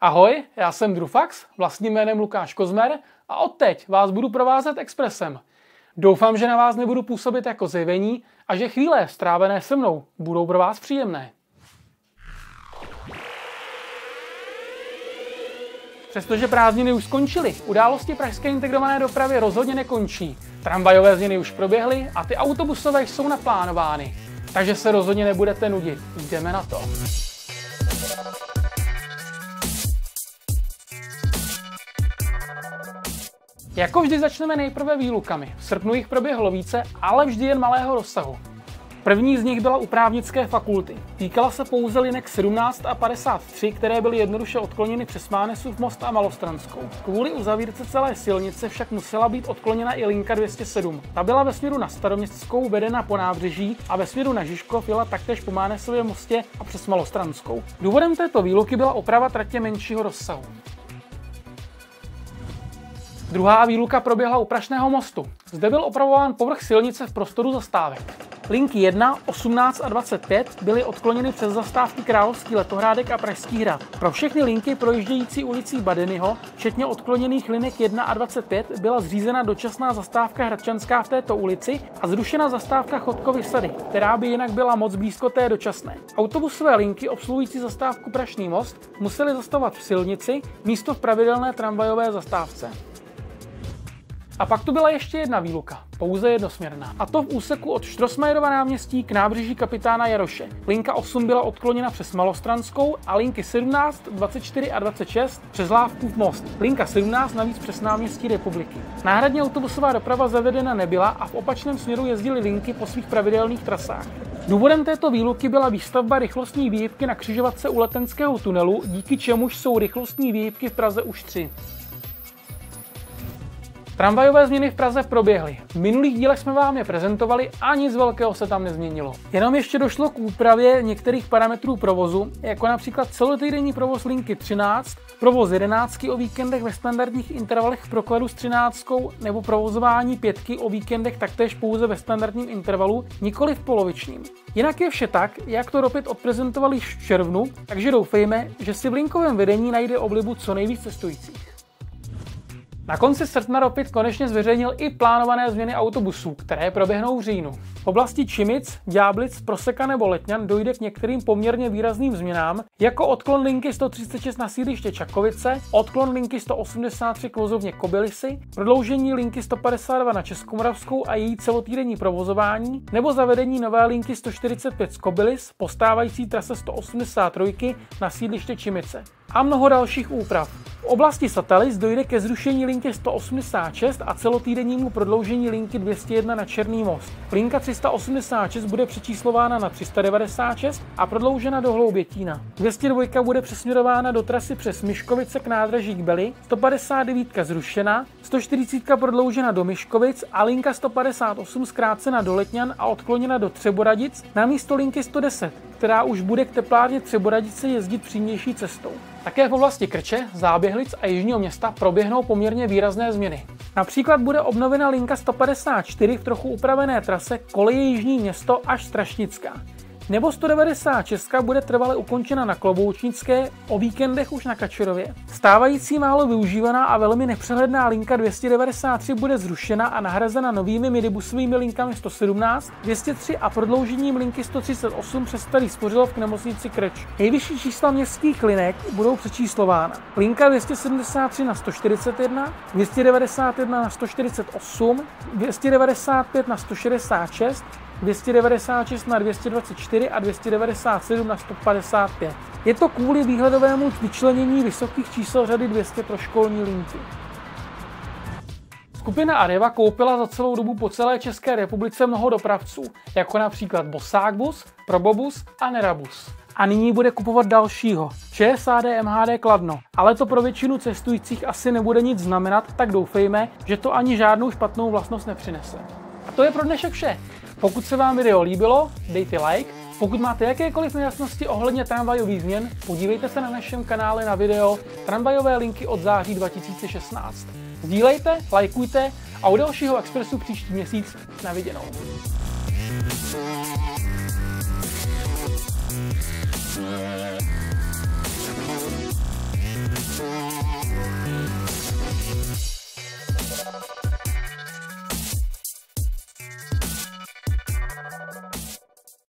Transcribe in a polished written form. Ahoj, já jsem Drufax, vlastním jménem Lukáš Kozmer a odteď vás budu provázet expresem. Doufám, že na vás nebudu působit jako zjevení a že chvíle strávené se mnou budou pro vás příjemné. Přestože prázdniny už skončily, události pražské integrované dopravy rozhodně nekončí. Tramvajové změny už proběhly a ty autobusové jsou naplánovány. Takže se rozhodně nebudete nudit. Jdeme na to. Jako vždy začneme nejprve výlukami. V srpnu jich proběhlo více, ale vždy jen malého rozsahu. První z nich byla u Právnické fakulty. Týkala se pouze linek 17 a 53, které byly jednoduše odkloněny přes Mánesův most a Malostranskou. Kvůli uzavírce celé silnice však musela být odkloněna i linka 207. Ta byla ve směru na Staroměstskou vedena po Nábřeží a ve směru na Žižkov jela taktéž po Mánesově mostě a přes Malostranskou. Důvodem této výluky byla oprava tratě menšího rozsahu. Druhá výluka proběhla u Prašného mostu. Zde byl opravován povrch silnice v prostoru zastávek. Linky 1, 18 a 25 byly odkloněny přes zastávky Královský letohrádek a Pražský hrad. Pro všechny linky projíždějící ulicí Badenyho, včetně odkloněných linek 1 a 25, byla zřízena dočasná zastávka Hradčanská v této ulici a zrušena zastávka Chodkovy sady, která by jinak byla moc blízko té dočasné. Autobusové linky obsluhující zastávku Prašný most musely zastavovat v silnici místo v pravidelné tramvajové zastávce. A pak tu byla ještě jedna výluka, pouze jednosměrná. A to v úseku od Strosmayrova náměstí k Nábřeží Kapitána Jaroše. Linka 8 byla odkloněna přes Malostranskou a linky 17, 24 a 26 přes Lávkův most. Linka 17 navíc přes náměstí Republiky. Náhradně autobusová doprava zavedena nebyla a v opačném směru jezdily linky po svých pravidelných trasách. Důvodem této výluky byla výstavba rychlostní výhybky na křižovatce u letenského tunelu, díky čemuž jsou rychlostní výhybky v Praze už 3. Tramvajové změny v Praze proběhly. V minulých dílech jsme vám je prezentovali a nic velkého se tam nezměnilo. Jenom ještě došlo k úpravě některých parametrů provozu, jako například celotýdenní provoz linky 13, provoz 11 o víkendech ve standardních intervalech v prokladu s 13 nebo provozování 5 o víkendech taktéž pouze ve standardním intervalu, nikoli v polovičním. Jinak je vše tak, jak to Ropid odprezentoval již v červnu, takže doufejme, že si v linkovém vedení najde oblibu co nejvíc cestujících. Na konci srpna Ropid konečně zveřejnil i plánované změny autobusů, které proběhnou v říjnu. V oblasti Čimic, Ďáblic, Proseka nebo Letňan dojde k některým poměrně výrazným změnám, jako odklon linky 136 na sídliště Čakovice, odklon linky 183 k vozovně Kobylisy, prodloužení linky 152 na Českomoravskou a její celotýdenní provozování, nebo zavedení nové linky 145 z Kobylis po stávající trase 183 na sídliště Čimice. A mnoho dalších úprav. V oblasti satelit dojde ke zrušení linky 186 a celotýdennímu prodloužení linky 201 na Černý most. Linka 386 bude přečíslována na 396 a prodloužena do Hloubětína. 202 bude přesměrována do trasy přes Miškovice k nádraží Kbely, 159 zrušena, 140 prodloužena do Miškovic a linka 158 zkrácena do Letňan a odkloněna do Třeboradic na místo linky 110, která už bude k teplárně Třeboradice jezdit přímější cestou. Také v oblasti Krče, Záběhlic a Jižního Města proběhnou poměrně výrazné změny. Například bude obnovena linka 154 v trochu upravené trase koleje Jižní Město až Strašnická. Nebo 196 bude trvale ukončena na Kloboučnické, o víkendech už na Kačerově. Stávající málo využívaná a velmi nepřehledná linka 293 bude zrušena a nahrazena novými minibusovými linkami 117, 203 a prodloužením linky 138 přes Starý Spořilov k nemocnici Krč. Nejvyšší čísla městských linek budou přečíslována. Linka 273 na 141, 291 na 148, 295 na 166, 296 na 224 a 297 na 155. Je to kvůli výhledovému vyčlenění vysokých čísel řady 200 pro školní linky. Skupina Arriva koupila za celou dobu po celé České republice mnoho dopravců, jako například Bosákbus, Probobus a Nerabus. A nyní bude kupovat dalšího, ČSAD MHD Kladno. Ale to pro většinu cestujících asi nebude nic znamenat, tak doufejme, že to ani žádnou špatnou vlastnost nepřinese. A to je pro dnešek vše. Pokud se vám video líbilo, dejte like. Pokud máte jakékoliv nejasnosti ohledně tramvajových změn, podívejte se na našem kanále na video Tramvajové linky od září 2016. Sdílejte, lajkujte a u dalšího Expressu příští měsíc. Na viděnou.